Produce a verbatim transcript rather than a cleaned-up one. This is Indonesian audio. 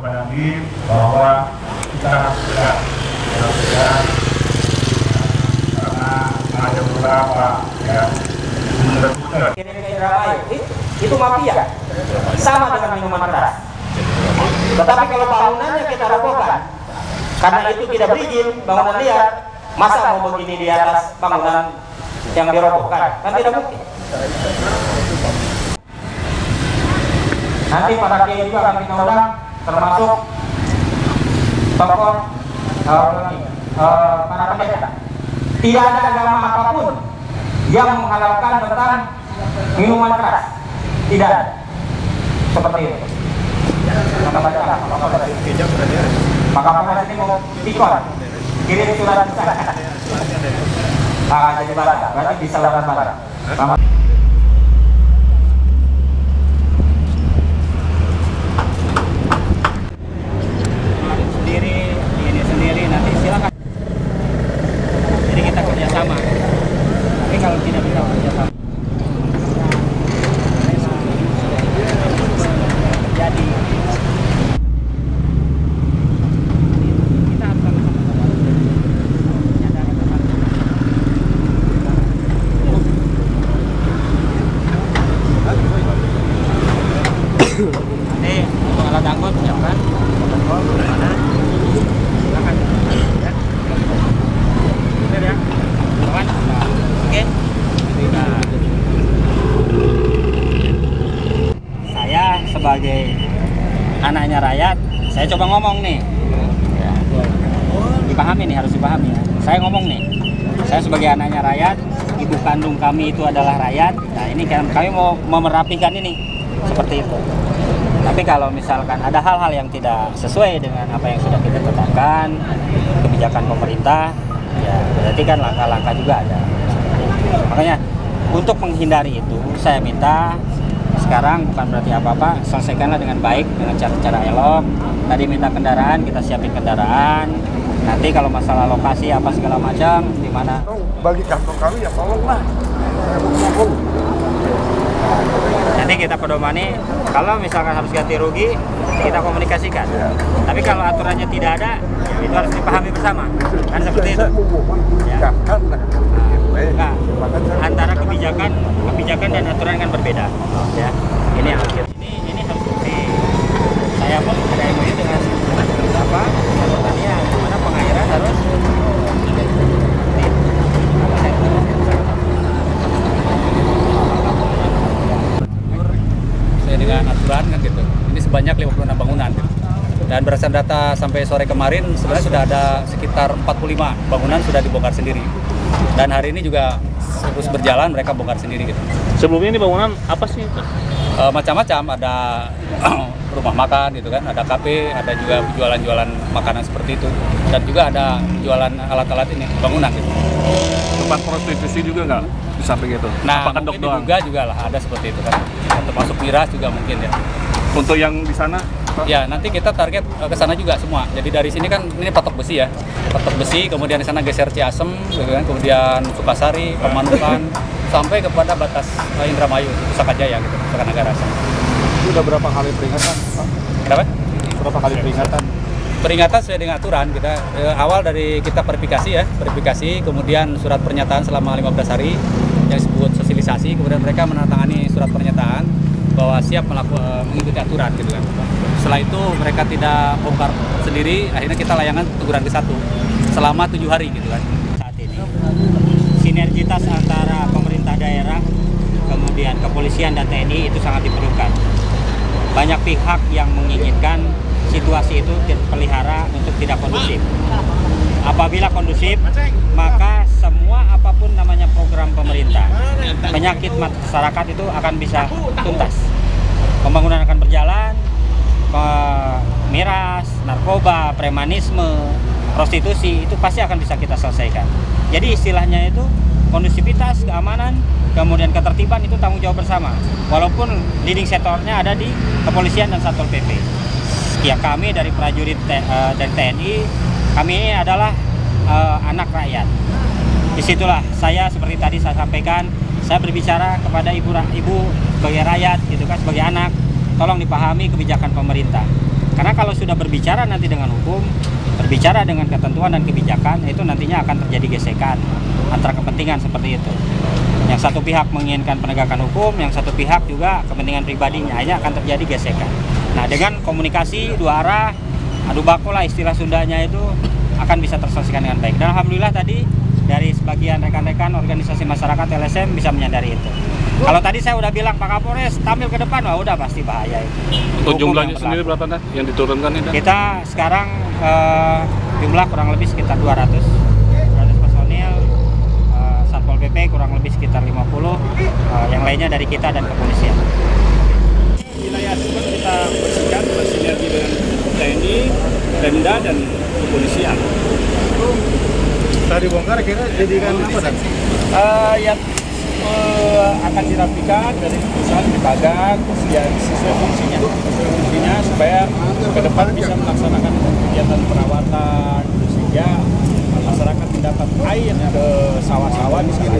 Menangani bahwa kita harus segera, segera, karena ada beberapa ya benar-benar. Kira-kira lain itu mafia, sama dengan minuman keras. Tetapi kalau bangunannya kita robohkan, karena itu tidak berizin bangunan liar, masa mau begini di atas bangunan yang dirobohkan? Kan tidak mungkin. Nanti para kiai juga akan kita ulang, termasuk tokoh uh, uh, para pendeta. Tidak ada agama apapun yang menghalalkan tentang minuman keras, tidak ada. Seperti itu. Maka Polres ini mau pikon, kirim surat surat. Ah, jadi barang, berarti bisa barang barang. Sebagai anaknya rakyat, saya coba ngomong nih, ya. Dipahami nih, harus dipahami ya. Saya ngomong nih, saya sebagai anaknya rakyat, ibu kandung kami itu adalah rakyat. Nah ini kami mau memerapikan ini, seperti itu. Tapi kalau misalkan ada hal-hal yang tidak sesuai dengan apa yang sudah kita tetapkan, kebijakan pemerintah, ya berarti kan langkah-langkah juga ada. Makanya untuk menghindari itu, saya minta sekarang bukan berarti apa-apa, selesaikanlah dengan baik, dengan cara-cara elok. Tadi minta kendaraan, kita siapin kendaraan. Nanti kalau masalah lokasi apa segala macam, di mana? Bagi kantor kami ya tolonglah. Nanti kita pedomani, kalau misalkan harus ganti rugi, kita komunikasikan. Ya. Tapi kalau aturannya tidak ada, itu harus dipahami bersama. Kan seperti itu. Ya. Nah, antara kebijakan, kebijakan dan aturan kan berbeda. Ya, ini akhir. Ini ini harus di saya pun ada M O U dengan apa? Pertanian, karena pengairan harus saya dengan aturan kan gitu. Ini sebanyak lima puluh enam bangunan. Gitu. Dan berdasarkan data sampai sore kemarin sebenarnya sudah ada sekitar empat puluh lima bangunan sudah dibongkar sendiri. Dan hari ini juga terus berjalan, mereka bongkar sendiri gitu. Sebelumnya ini bangunan apa sih? E, macam-macam, ada rumah makan gitu kan, ada kafe, ada juga jualan-jualan makanan seperti itu. Dan juga ada jualan alat-alat ini, bangunan gitu. Tempat prostitusi juga nggak di samping itu? Nah, mungkin diduga juga lah, ada seperti itu kan. Termasuk miras juga mungkin ya. Untuk yang di sana? Ya, nanti kita target ke sana juga semua. Jadi dari sini kan ini Patok Besi ya. Patok Besi, kemudian di sana geser Ciasem, kemudian Sukasari, Pamanukan, sampai kepada batas Indramayu, Pusaka Jaya gitu, Pusaka Negara. Itu udah berapa kali peringatan? Berapa? Berapa kali peringatan? Peringatan sesuai dengan aturan kita. Eh, awal dari kita verifikasi ya, verifikasi, kemudian surat pernyataan selama lima belas hari yang disebut sosialisasi, kemudian mereka menandatangani surat pernyataan bahwa siap melakukan mengikuti aturan gitu kan. Setelah itu mereka tidak bongkar sendiri, akhirnya kita layankan teguran ke satu selama tujuh hari gitu kan. Saat ini sinergitas antara pemerintah daerah, kemudian kepolisian dan T N I itu sangat diperlukan. Banyak pihak yang menginginkan situasi itu terpelihara untuk tidak kondusif. Apabila kondusif, maka semua apapun namanya program pemerintah, penyakit masyarakat itu akan bisa tuntas. Pembangunan akan berjalan, miras, narkoba, premanisme, prostitusi itu pasti akan bisa kita selesaikan. Jadi istilahnya itu kondusivitas, keamanan, kemudian ketertiban itu tanggung jawab bersama. Walaupun leading sektornya ada di kepolisian dan Satpol P P. Ya kami dari prajurit dari T N I, kami ini adalah uh, anak rakyat. Disitulah saya seperti tadi saya sampaikan, saya berbicara kepada ibu ibu sebagai rakyat, gitu kan, sebagai anak, tolong dipahami kebijakan pemerintah. Karena kalau sudah berbicara nanti dengan hukum, berbicara dengan ketentuan dan kebijakan, itu nantinya akan terjadi gesekan antara kepentingan seperti itu. Yang satu pihak menginginkan penegakan hukum, yang satu pihak juga kepentingan pribadinya, hanya akan terjadi gesekan. Nah, dengan komunikasi dua arah, adu baku lah istilah Sundanya itu, akan bisa terselesaikan dengan baik. Dan alhamdulillah tadi dari sebagian rekan-rekan organisasi masyarakat L S M bisa menyadari itu. Kalau tadi saya udah bilang Pak Kapolres tampil ke depan, wah udah pasti bahaya itu. Untuk jumlahnya sendiri berapa nih yang diturunkan ini? Kita sekarang eh, jumlah kurang lebih sekitar dua ratus, dua ratus personil, eh, Satpol P P kurang lebih sekitar lima puluh, eh, yang lainnya dari kita dan kepolisian. Wilayah Subang kita bersihkan, bersinergi dengan T N I, Pemda dan kepolisian. Tadi bongkar kira jadikan apa? Uh, ya. Akan dirapikan dari pusat kebagan yang sesuai fungsinya, fungsinya supaya ke depan bisa melaksanakan kegiatan perawatan sehingga masyarakat mendapat air ke sawah-sawah misalnya.